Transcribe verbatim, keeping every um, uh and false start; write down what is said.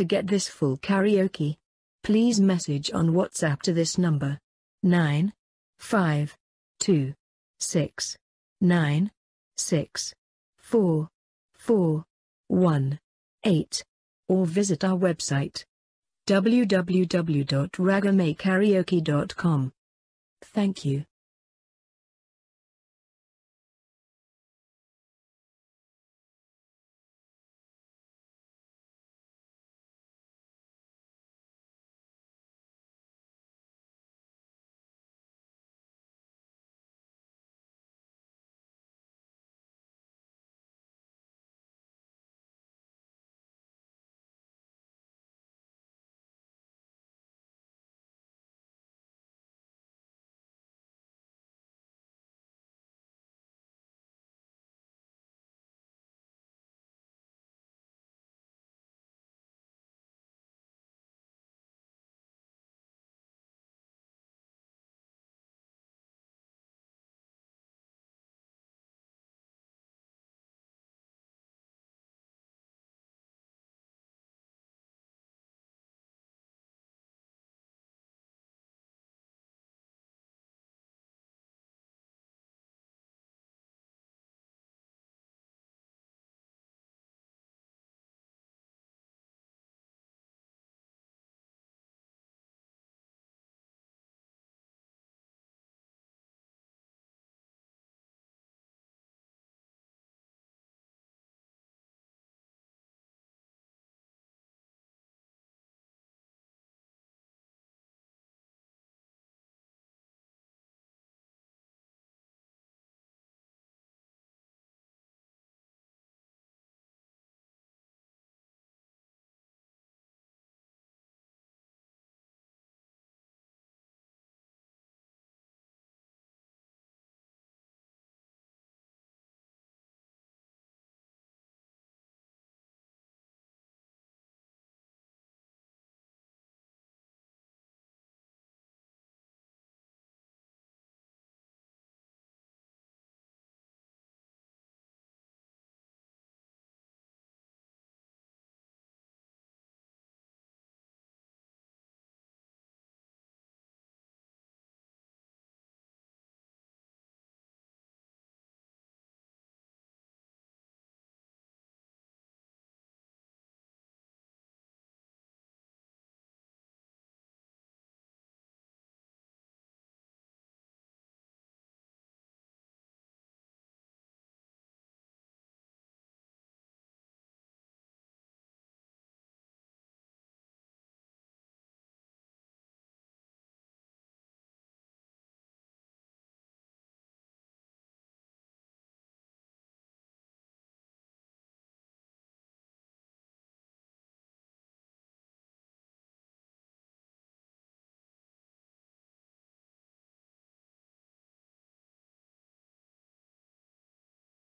to get this full karaoke. Please message on WhatsApp to this number. nine five two six nine six four four one eight or visit our website w w w dot ragamekaraoke dot com. Thank you.